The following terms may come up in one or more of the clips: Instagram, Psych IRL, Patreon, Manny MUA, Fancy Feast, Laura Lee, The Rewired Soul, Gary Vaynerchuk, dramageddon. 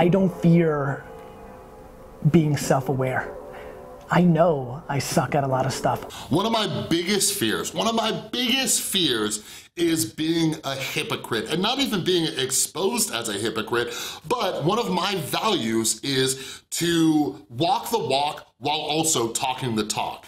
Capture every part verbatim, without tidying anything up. I don't fear being self-aware. I know I suck at a lot of stuff. One of my biggest fears, one of my biggest fears is being a hypocrite, and not even being exposed as a hypocrite, but one of my values is to walk the walk while also talking the talk.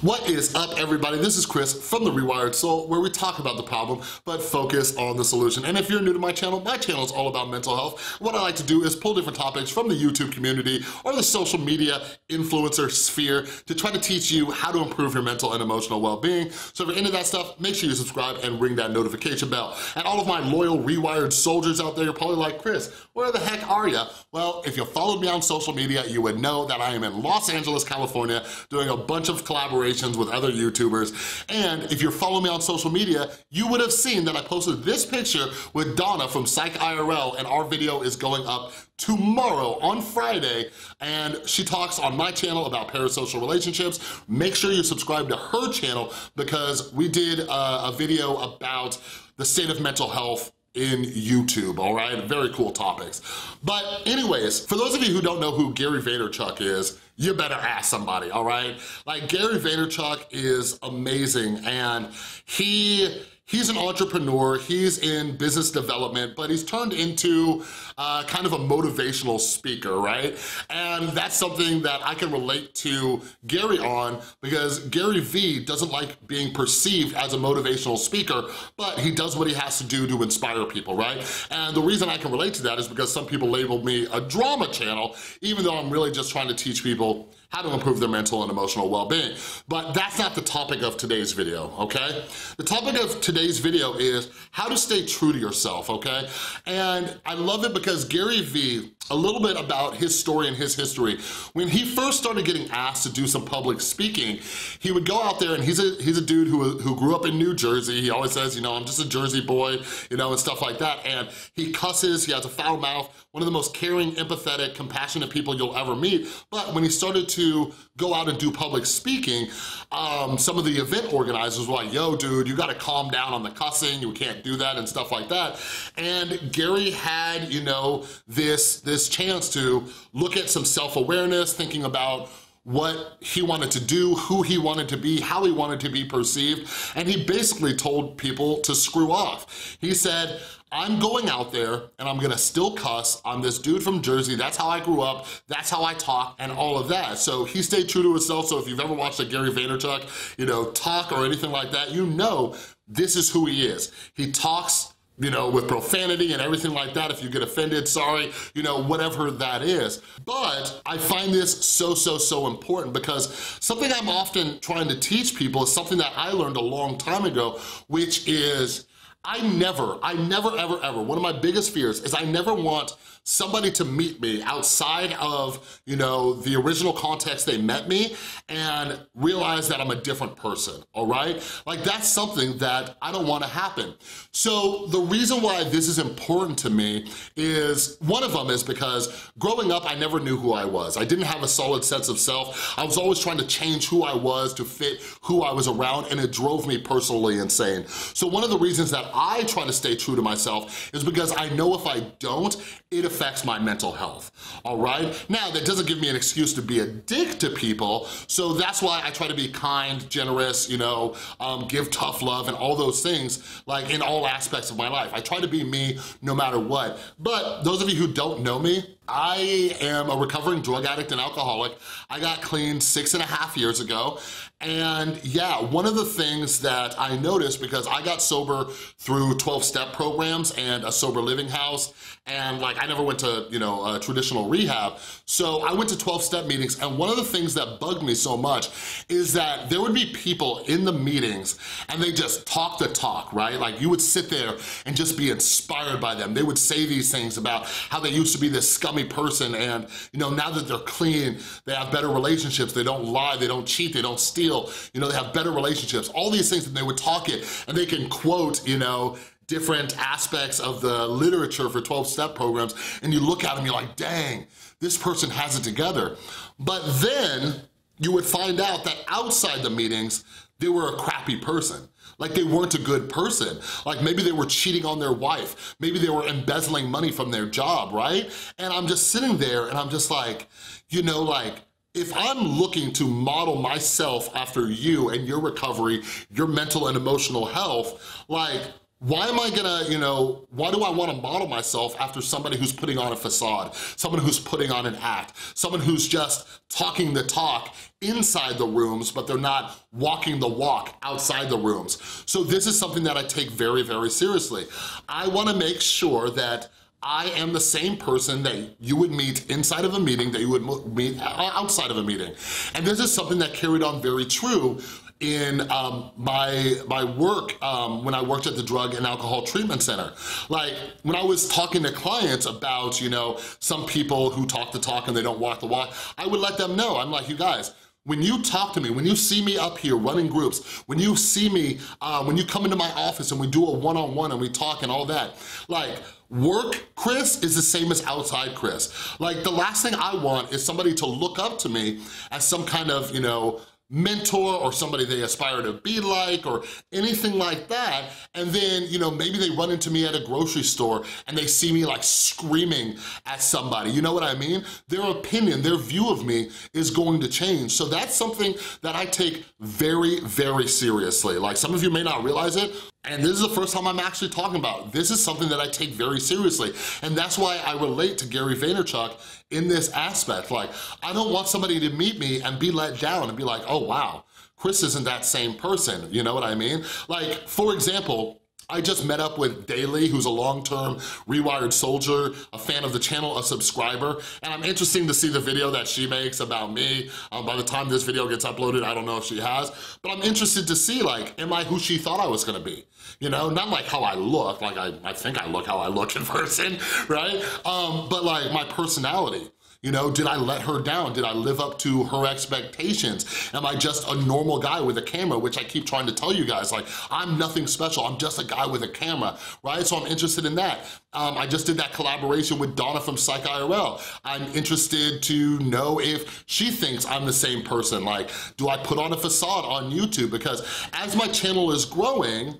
What is up, everybody? This is Chris from The Rewired Soul, where we talk about the problem, but focus on the solution. And if you're new to my channel, my channel is all about mental health. What I like to do is pull different topics from the YouTube community or the social media influencer sphere to try to teach you how to improve your mental and emotional well-being. So if you're into that stuff, make sure you subscribe and ring that notification bell. And all of my loyal Rewired soldiers out there, you're probably like, Chris, where the heck are you? Well, if you followed me on social media, you would know that I am in Los Angeles, California, doing a bunch of collaborations with other YouTubers. And if you're following me on social media, you would have seen that I posted this picture with Donna from Psych I R L, and our video is going up tomorrow on Friday, and she talks on my channel about parasocial relationships. Make sure you subscribe to her channel because we did a, a video about the state of mental health in YouTube, all right? Very cool topics. But anyways, for those of you who don't know who Gary Vaynerchuk is, you better ask somebody, all right? Like, Gary Vaynerchuk is amazing, and he he's an entrepreneur, he's in business development, but he's turned into uh, kind of a motivational speaker, right? And that's something that I can relate to Gary on, because Gary V doesn't like being perceived as a motivational speaker, but he does what he has to do to inspire people, right? And the reason I can relate to that is because some people labeled me a drama channel, even though I'm really just trying to teach people how to improve their mental and emotional well-being. But that's not the topic of today's video, okay? The topic of today's video is how to stay true to yourself, okay? And I love it because Gary V, a little bit about his story and his history. When he first started getting asked to do some public speaking, he would go out there, and he's a, he's a dude who, who grew up in New Jersey. He always says, you know, I'm just a Jersey boy, you know, and stuff like that. And he cusses, he has a foul mouth, one of the most caring, empathetic, compassionate people you'll ever meet. But when he started to To go out and do public speaking, um, some of the event organizers were like, yo, dude, you gotta calm down on the cussing, you can't do that and stuff like that. And Gary had, you know, this, this chance to look at some self-awareness, thinking about what he wanted to do, who he wanted to be, how he wanted to be perceived, and he basically told people to screw off. He said, I'm going out there and I'm gonna still cuss. I'm this dude from Jersey, that's how I grew up, that's how I talk, and all of that. So he stayed true to himself. So if you've ever watched a Gary Vaynerchuk, you know, talk or anything like that, you know this is who he is. He talks, you know, with profanity and everything like that. If you get offended, sorry, you know, whatever that is. But I find this so, so, so important, because something I'm often trying to teach people is something that I learned a long time ago, which is I never, I never, ever, ever, one of my biggest fears is I never want somebody to meet me outside of, you know, the original context they met me and realize that I'm a different person, all right? Like, that's something that I don't want to happen. So the reason why this is important to me is, one of them is because growing up, I never knew who I was. I didn't have a solid sense of self. I was always trying to change who I was to fit who I was around, and it drove me personally insane. So one of the reasons that I try to stay true to myself is because I know if I don't, it affects my mental health, all right? Now, that doesn't give me an excuse to be a dick to people, so that's why I try to be kind, generous, you know, um, give tough love and all those things, like, in all aspects of my life. I try to be me no matter what. But those of you who don't know me, I am a recovering drug addict and alcoholic. I got clean six and a half years ago. And yeah, one of the things that I noticed, because I got sober through twelve-step programs and a sober living house, and like I never went to, you know, a traditional rehab. So I went to twelve-step meetings, and one of the things that bugged me so much is that there would be people in the meetings and they just talk the talk, right? Like, you would sit there and just be inspired by them. They would say these things about how they used to be this scum person, and you know, now that they're clean, they have better relationships, they don't lie, they don't cheat, they don't steal, you know, they have better relationships, all these things. And they would talk it, and they can quote, you know, different aspects of the literature for twelve-step programs, and you look at them, you're like, dang, this person has it together. But then you would find out that outside the meetings, they were a crappy person. Like, they weren't a good person. Like, maybe they were cheating on their wife. Maybe they were embezzling money from their job, right? And I'm just sitting there and I'm just like, you know, like, if I'm looking to model myself after you and your recovery, your mental and emotional health, like, why am I gonna, you know, why do I wanna model myself after somebody who's putting on a facade, someone who's putting on an act, someone who's just talking the talk inside the rooms, but they're not walking the walk outside the rooms. So this is something that I take very, very seriously. I wanna make sure that I am the same person that you would meet inside of a meeting, that you would meet outside of a meeting. And this is something that carried on very true in um, my, my work um, when I worked at the Drug and Alcohol Treatment Center. Like, when I was talking to clients about, you know, some people who talk the talk and they don't walk the walk, I would let them know, I'm like, you guys, when you talk to me, when you see me up here running groups, when you see me, uh, when you come into my office and we do a one-on-one and we talk and all that, like, work Chris is the same as outside Chris. Like, the last thing I want is somebody to look up to me as some kind of, you know, mentor or somebody they aspire to be like or anything like that, and then, you know, maybe they run into me at a grocery store and they see me like screaming at somebody, you know what I mean? Their opinion, their view of me is going to change. So that's something that I take very, very seriously. Like, some of you may not realize it, and this is the first time I'm actually talking about it. This is something that I take very seriously. And that's why I relate to Gary Vaynerchuk in this aspect. Like, I don't want somebody to meet me and be let down and be like, oh wow, Chris isn't that same person, you know what I mean? Like, for example, I just met up with Daly, who's a long-term Rewired soldier, a fan of the channel, a subscriber, and I'm interested to see the video that she makes about me. Um, by the time this video gets uploaded, I don't know if she has, but I'm interested to see, like, am I who she thought I was gonna be? You know, not like how I look, like I, I think I look how I look in person, right? Um, but like my personality. You know, did I let her down? Did I live up to her expectations? Am I just a normal guy with a camera, which I keep trying to tell you guys, like, I'm nothing special, I'm just a guy with a camera, right? So I'm interested in that. Um, I just did that collaboration with Donna from Psych I R L. I'm interested to know if she thinks I'm the same person. Like, do I put on a facade on YouTube? Because as my channel is growing,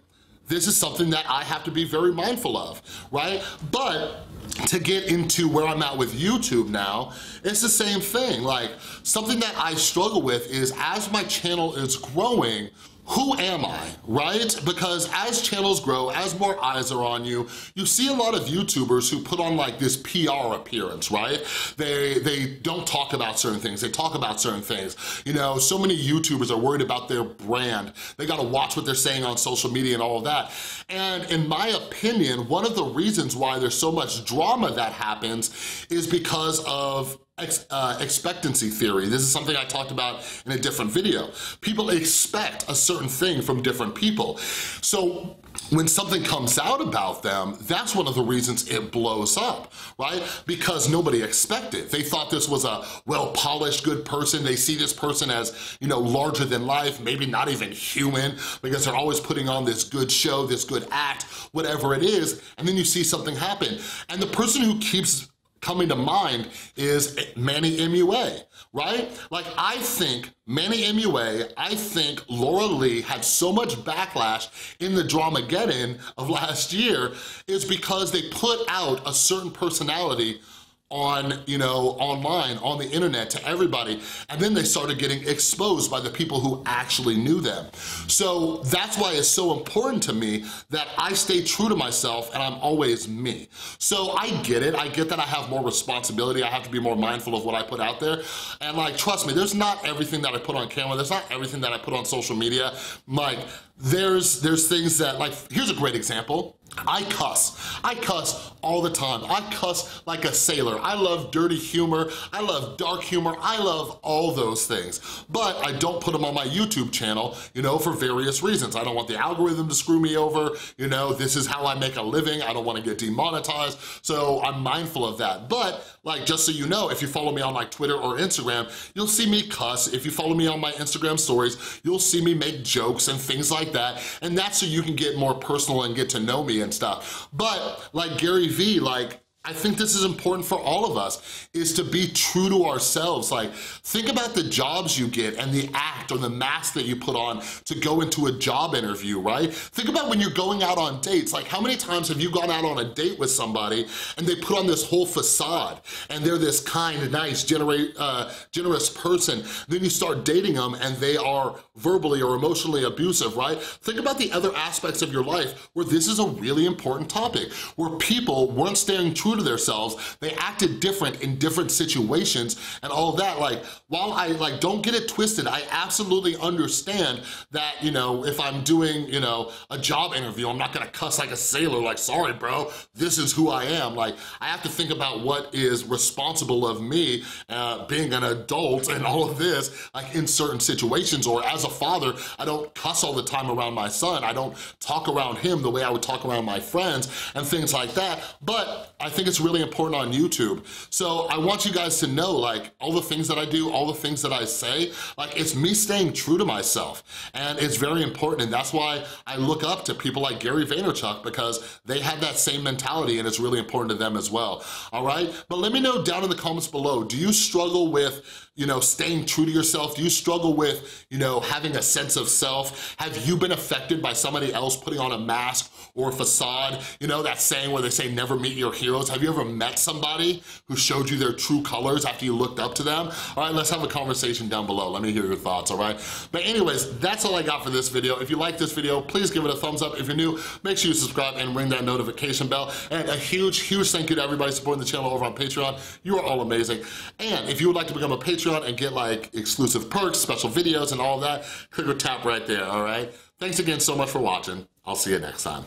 this is something that I have to be very mindful of, right? But to get into where I'm at with YouTube now, it's the same thing. Like, something that I struggle with is, as my channel is growing, who am I, right? Because as channels grow, as more eyes are on you, you see a lot of YouTubers who put on like this P R appearance, right? They they don't talk about certain things, they talk about certain things. You know, so many YouTubers are worried about their brand. They gotta watch what they're saying on social media and all of that. And in my opinion, one of the reasons why there's so much drama that happens is because of Ex, uh, expectancy theory. This is something I talked about in a different video. People expect a certain thing from different people. So when something comes out about them, that's one of the reasons it blows up, right? Because nobody expected. They thought this was a well-polished, good person. They see this person as, you know, larger than life, maybe not even human, because they're always putting on this good show, this good act, whatever it is, and then you see something happen. And the person who keeps coming to mind is Manny M U A, right? Like, I think Manny M U A, I think Laura Lee had so much backlash in the Dramageddon of last year is because they put out a certain personality on, you know, online, on the internet to everybody, and then they started getting exposed by the people who actually knew them. So that's why it's so important to me that I stay true to myself and I'm always me. So I get it, I get that I have more responsibility, I have to be more mindful of what I put out there, and like, trust me, there's not everything that I put on camera, there's not everything that I put on social media. Like, there's, there's things that, like, here's a great example. I cuss. I cuss all the time. I cuss like a sailor. I love dirty humor. I love dark humor. I love all those things. But I don't put them on my YouTube channel, you know, for various reasons. I don't want the algorithm to screw me over. You know, this is how I make a living. I don't want to get demonetized. So I'm mindful of that. But, like, just so you know, if you follow me on like Twitter or Instagram, you'll see me cuss. If you follow me on my Instagram stories, you'll see me make jokes and things like that. And that's so you can get more personal and get to know me and stuff. But like Gary V, like, I think this is important for all of us, is to be true to ourselves. Like, think about the jobs you get and the act or the mask that you put on to go into a job interview, right? Think about when you're going out on dates. Like, how many times have you gone out on a date with somebody and they put on this whole facade and they're this kind, nice, generate, uh, generous person. Then you start dating them and they are verbally or emotionally abusive, right? Think about the other aspects of your life where this is a really important topic, where people weren't staying true to themselves, they acted different in different situations and all that. Like, while I like don't get it twisted, I absolutely understand that, you know, if I'm doing, you know, a job interview, I'm not gonna cuss like a sailor, like, sorry bro, this is who I am. Like, I have to think about what is responsible of me uh, being an adult and all of this, like in certain situations, or as a father, I don't cuss all the time around my son. I don't talk around him the way I would talk around my friends and things like that. But I think it's really important on YouTube. So I want you guys to know, like, all the things that I do, all the things that I say, like, it's me staying true to myself. And it's very important, and that's why I look up to people like Gary Vaynerchuk, because they have that same mentality and it's really important to them as well, all right? But let me know down in the comments below, do you struggle with, you know, staying true to yourself? Do you struggle with, you know, having a sense of self? Have you been affected by somebody else putting on a mask or a facade? You know, that saying where they say never meet your heroes. Have you ever met somebody who showed you their true colors after you looked up to them? All right, let's have a conversation down below. Let me hear your thoughts, all right? But anyways, that's all I got for this video. If you like this video, please give it a thumbs up. If you're new, make sure you subscribe and ring that notification bell. And a huge, huge thank you to everybody supporting the channel over on Patreon. You are all amazing. And if you would like to become a Patreon and get like exclusive perks, special videos, and all that, click or tap right there, all right? Thanks again so much for watching. I'll see you next time.